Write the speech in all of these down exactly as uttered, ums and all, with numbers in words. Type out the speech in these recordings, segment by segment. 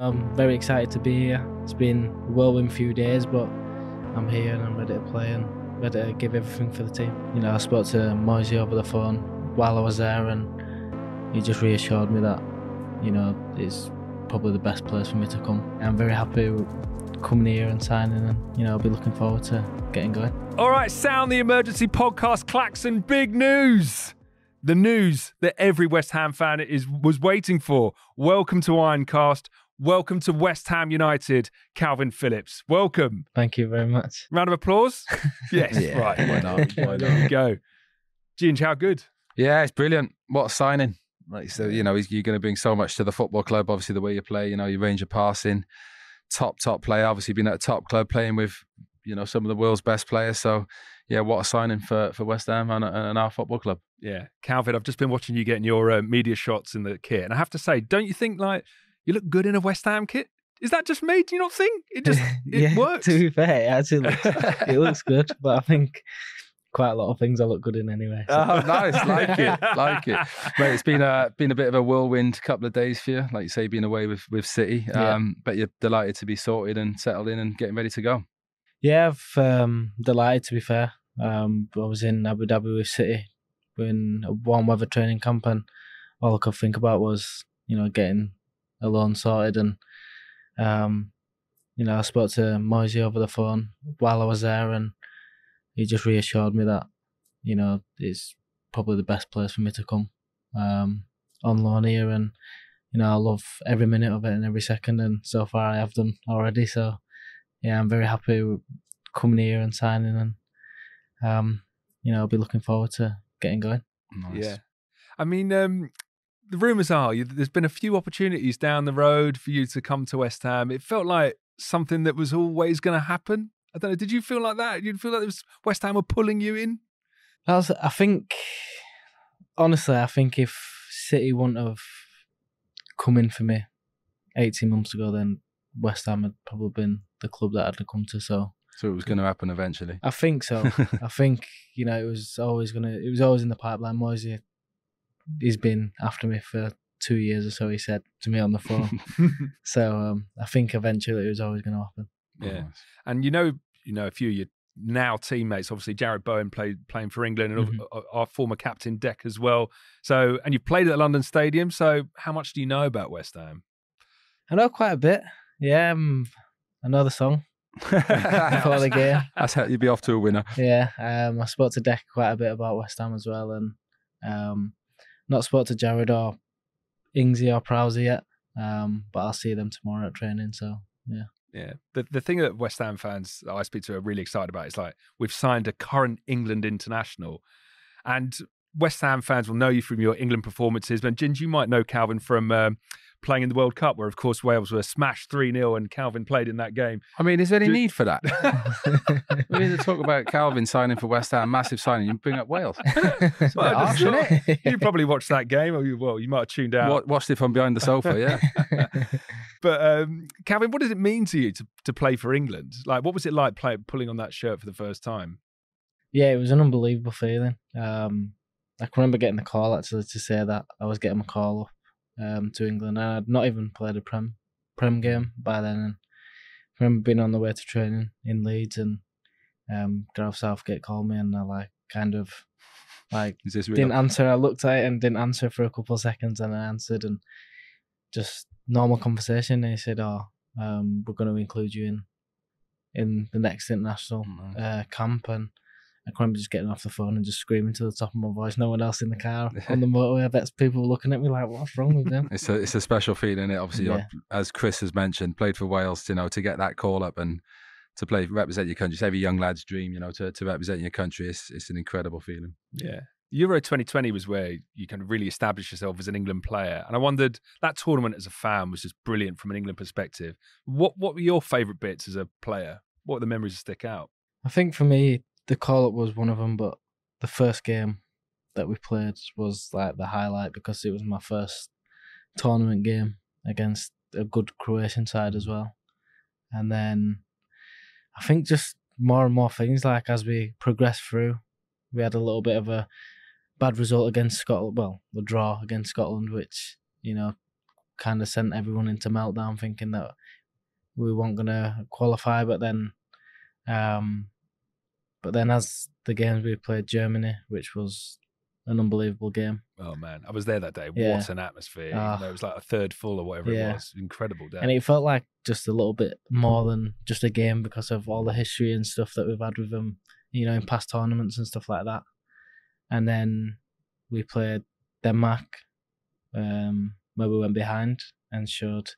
I'm very excited to be here. It's been a whirlwind few days, but I'm here and I'm ready to play and ready to give everything for the team. You know, I spoke to Moisey over the phone while I was there and he just reassured me that, you know, it's probably the best place for me to come. I'm very happy coming here and signing and, you know, I'll be looking forward to getting going. All right, sound the emergency podcast klaxon. Big news! The news that every West Ham fan is was waiting for. Welcome to Ironcast. Welcome to West Ham United, Kalvin Phillips. Welcome. Thank you very much. Round of applause? Yes, yeah. Right. Why not? Why not? There you go. Ginge, how good? Yeah, it's brilliant. What a signing. Like, so, you know, you're going to bring so much to the football club, obviously, the way you play, you know, your range of passing, top, top player. Obviously, being at a top club, playing with, you know, some of the world's best players. So, yeah, what a signing for, for West Ham and, and our football club. Yeah. Kalvin, I've just been watching you getting your uh, media shots in the kit. And I have to say, don't you think, like, you look good in a West Ham kit? Is that just me? Do you not think? It just it yeah, works. To be fair, it actually looks, it looks good, but I think quite a lot of things I look good in anyway. So. Oh, nice. Like it. Like it. Mate, it's been a, been a bit of a whirlwind couple of days for you. Like you say, being away with, with City, um, yeah. But you're delighted to be sorted and settled in and getting ready to go. Yeah, I've um, delighted, to be fair. Um, I was in Abu Dhabi with City. We were in a warm weather training camp and all I could think about was, you know, getting alone sorted and um, you know, I spoke to Moisey over the phone while I was there and he just reassured me that, you know, it's probably the best place for me to come um, on loan here and, you know, I love every minute of it and every second and so far I have done already, so yeah, I'm very happy with coming here and signing and um, you know, I'll be looking forward to getting going. Nice. Yeah, I mean, um the rumours are you, there's been a few opportunities down the road for you to come to West Ham. It felt like something that was always going to happen. I don't know. Did you feel like that? Did you feel like it was West Ham were pulling you in? I, was, I think, honestly, I think if City wouldn't have come in for me eighteen months ago, then West Ham had probably been the club that I'd have come to. So, so it was going to happen eventually. I think so. I think, you know, it was always going to. It was always in the pipeline. Moisey, he's been after me for two years or so, he said to me on the phone. So um, I think eventually it was always going to happen. Yeah. Oh, nice. And you know, you know, a few of your now teammates, obviously Jarrod Bowen played playing for England and mm-hmm. our former captain Deck as well. So, and you've played at the London Stadium. So how much do you know about West Ham? I know quite a bit. Yeah. Um, I know the song before the game. That's how you'd be off to a winner. Yeah. Um, I spoke to Deck quite a bit about West Ham as well. And, um, not spoke to Jarrod or Ingsy or Prowse yet, um, but I'll see them tomorrow at training. So, yeah. Yeah. The the thing that West Ham fans I speak to are really excited about is like, we've signed a current England international. And West Ham fans will know you from your England performances. But Ginge, you might know Kalvin from um, playing in the World Cup, where, of course, Wales were smashed three nil and Kalvin played in that game. I mean, is there any Do need for that? We need to talk about Kalvin signing for West Ham, massive signing. You bring up Wales. It's well, arse, isn't it? You probably watched that game, or you, well, you might have tuned out. Watch, watched it from behind the sofa, yeah. But um, Kalvin, what does it mean to you to, to play for England? Like, what was it like play, pulling on that shirt for the first time? Yeah, it was an unbelievable feeling. Um, I can remember getting the call, actually, to say that I was getting a call up um, to England. And I'd not even played a Prem Prem game by then. And I remember being on the way to training in Leeds and um, Gareth Southgate called me and I like kind of like didn't answer. I looked at it and didn't answer for a couple of seconds and I answered and just normal conversation. And he said, oh, um, we're going to include you in in the next international mm-hmm. uh, camp. And I can remember just getting off the phone and just screaming to the top of my voice. No one else in the car on the motorway. I bet people were looking at me like, what's wrong with them? It's a, it's a special feeling, it obviously, yeah. As Chris has mentioned, played for Wales, you know, to get that call up and to play, represent your country. It's every young lad's dream, you know, to, to represent your country. It's, it's an incredible feeling. Yeah. Euro twenty twenty was where you kind of really established yourself as an England player. And I wondered, that tournament as a fan was just brilliant from an England perspective. What, what were your favourite bits as a player? What were the memories that stick out? I think for me, the call-up was one of them, but the first game that we played was like the highlight because it was my first tournament game against a good Croatian side as well. And then I think just more and more things, like as we progressed through, we had a little bit of a bad result against Scotland, well, the draw against Scotland, which, you know, kind of sent everyone into meltdown, thinking that we weren't going to qualify. But then, um, but then as the games we played Germany, which was an unbelievable game. Oh man, I was there that day. Yeah. What an atmosphere! Oh. You know, it was like a third full or whatever yeah. it was. Incredible day. And it felt like just a little bit more than just a game because of all the history and stuff that we've had with them, you know, in past tournaments and stuff like that. And then we played Denmark, um, where we went behind and showed,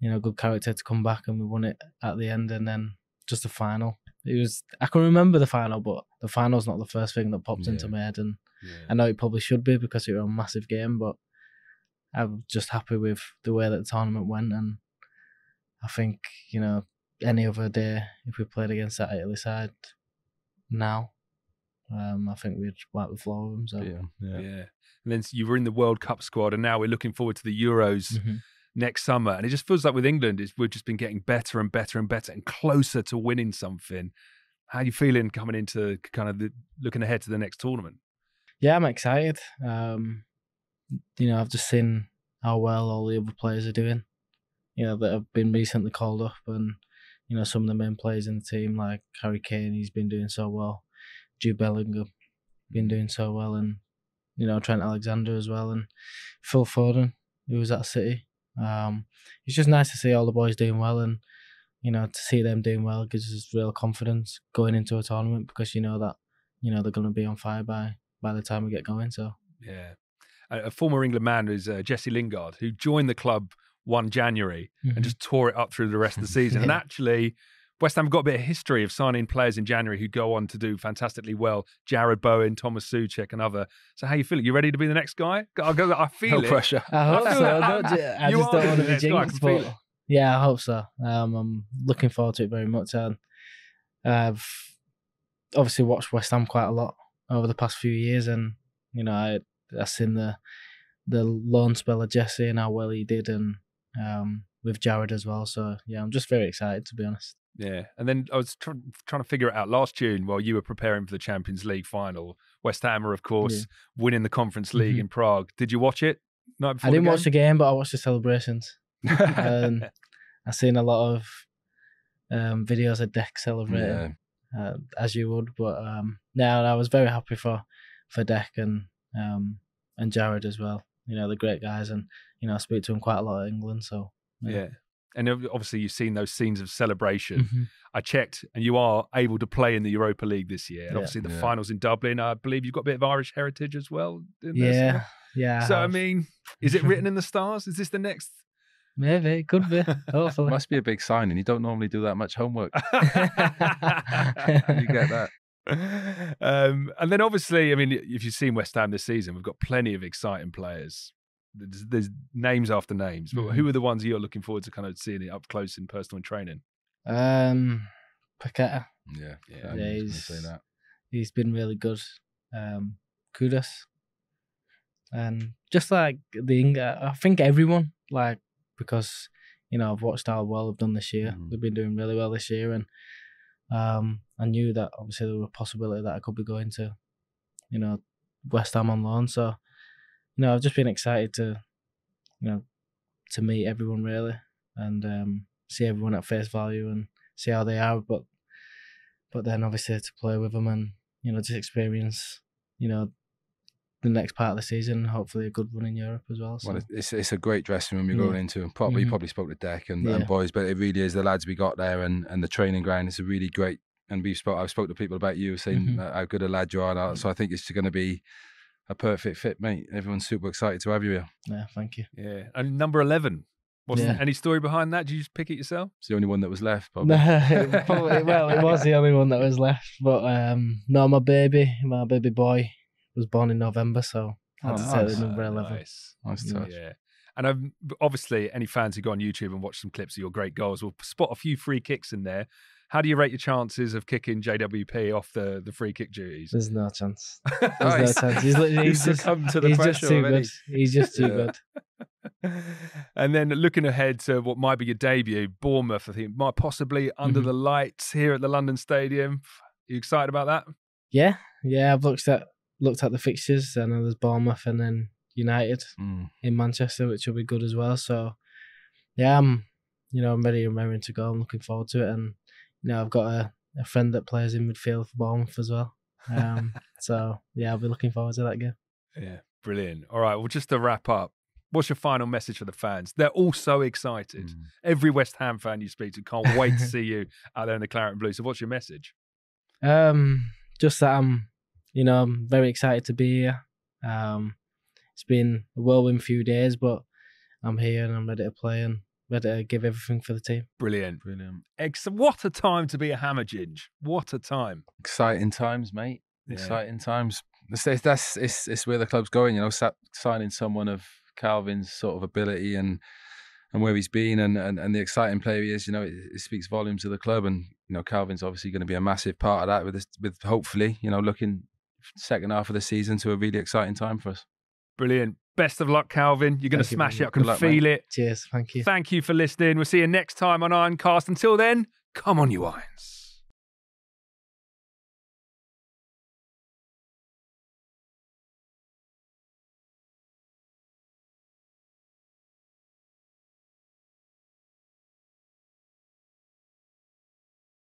you know, good character to come back, and we won it at the end. And then just the final. It was, I can remember the final, but the final's not the first thing that popped yeah. into my head. And yeah. I know it probably should be because it was a massive game, but I'm just happy with the way that the tournament went. And I think, you know, any other day, if we played against that Italy side now, um, I think we'd wipe the floor with them. So. Yeah. Yeah. yeah. And then you were in the World Cup squad, and now we're looking forward to the Euros. Mm-hmm. Next summer, and it just feels like with England, it's, we've just been getting better and better and better and closer to winning something. How are you feeling coming into kind of the, looking ahead to the next tournament? Yeah, I'm excited. Um, you know, I've just seen how well all the other players are doing, you know, that have been recently called up, and, you know, some of the main players in the team, like Harry Kane, he's been doing so well. Jude Bellinger, been doing so well, and, you know, Trent Alexander as well, and Phil Foden, who was at City. Um, it's just nice to see all the boys doing well, and you know, to see them doing well gives us real confidence going into a tournament, because you know that, you know, they're going to be on fire by by the time we get going. So yeah, a, a former England man is uh, Jesse Lingard, who joined the club one January mm-hmm. and just tore it up through the rest of the season. yeah. And actually, West Ham got a bit of history of signing players in January who go on to do fantastically well. Jarrod Bowen, Thomas Suchek, and other. So how you feeling? You ready to be the next guy? I, go, I feel no it. pressure. I hope I so. That, I, I, I just don't want to be jinxed. But yeah, I hope so. Um, I'm looking forward to it very much. And I've obviously watched West Ham quite a lot over the past few years, and you know, I I seen the the loan spell of Jesse and how well he did, and um, with Jarrod as well. So yeah, I'm just very excited, to be honest. Yeah, and then I was try trying to figure it out last June while you were preparing for the Champions League final. West Ham were, of course, yeah. winning the Conference League mm-hmm. in Prague. Did you watch it? Night before I didn't the game? watch the game, but I watched the celebrations. um, I've seen a lot of um, videos of Deck celebrating, yeah. uh, as you would. But um, now I was very happy for for Deck and um, and Jarrod as well. You know, they're great guys, and you know, I speak to them quite a lot in England. So yeah. yeah. And obviously you've seen those scenes of celebration. Mm-hmm. I checked, and you are able to play in the Europa League this year. And yeah. obviously the yeah. finals in Dublin, I believe you've got a bit of Irish heritage as well. Didn't yeah, there? yeah. So, I, I mean, is it written in the stars? Is this the next? Maybe, it could be. Hopefully. Must be a big signing. You don't normally do that much homework. You get that. Um, and then obviously, I mean, if you've seen West Ham this season, we've got plenty of exciting players. There's, there's names after names, but who are the ones you're looking forward to kind of seeing it up close in personal and training? Um, Paqueta. Yeah, yeah, yeah he's, say that. he's been really good. Um, Kudos. And just like the, I think everyone, like, because, you know, I've watched how well they've done this year. Mm. They've been doing really well this year. And um, I knew that obviously there was a possibility that I could be going to, you know, West Ham on loan. So, you know, I've just been excited to, you know, to meet everyone really, and um, see everyone at face value and see how they are. But, but then obviously to play with them and, you know, just experience, you know, the next part of the season, hopefully a good run in Europe as well. So. Well, it's it's a great dressing room you're yeah. going into, and probably mm-hmm. probably spoke to Deck and, yeah. and boys, but it really is the lads we got there and and the training ground. It's a really great, and we've spoke I've spoke to people about you saying mm-hmm. how good a lad you are, now, so I think it's going to be a perfect fit, mate. Everyone's super excited to have you here. Yeah, thank you. Yeah, and number eleven. Wasn't yeah. any story behind that? Did you just pick it yourself? It's the only one that was left, probably. it probably well, it was the only one that was left. But um, no, my baby, my baby boy, was born in November, so I had oh, to nice. take the number eleven. Nice, nice touch. Yeah, and I've, obviously, any fans who go on YouTube and watch some clips of your great goals will spot a few free kicks in there. How do you rate your chances of kicking J W P off the, the free kick duties? There's no chance. There's oh, no chance. He's, literally, he's, he's, just, to the he's just too good. He's just too yeah. good. And then looking ahead to what might be your debut, Bournemouth, I think, might possibly under mm-hmm. the lights here at the London Stadium. Are you excited about that? Yeah. Yeah, I've looked at looked at the fixtures. I know there's Bournemouth and then United mm. in Manchester, which will be good as well. So, yeah, I'm, you know, I'm ready and raring to go. I'm looking forward to it. And, you know, I've got a, a friend that plays in midfield for Bournemouth as well. Um, so, yeah, I'll be looking forward to that game. Yeah, brilliant. All right, well, just to wrap up, what's your final message for the fans? They're all so excited. Mm. Every West Ham fan you speak to can't wait to see you out there in the claret and blue. So what's your message? Um, just that I'm, you know, I'm very excited to be here. Um, it's been a whirlwind few days, but I'm here and I'm ready to play and ready to give everything for the team. Brilliant. Brilliant. Ex- what a time to be a Hammer Ginge. What a time. Exciting times, mate. Yeah. Exciting times. It's, that's, it's, it's where the club's going, you know, sat, signing someone of Kalvin's sort of ability and and where he's been and, and, and the exciting player he is, you know, it, it speaks volumes to the club. And, you know, Kalvin's obviously going to be a massive part of that with, this, with hopefully, you know, looking second half of the season to a really exciting time for us. Brilliant. Best of luck, Kalvin. You're going to smash it. I can feel it. Cheers. Thank you. Thank you for listening. We'll see you next time on Ironcast. Until then, come on, you Irons.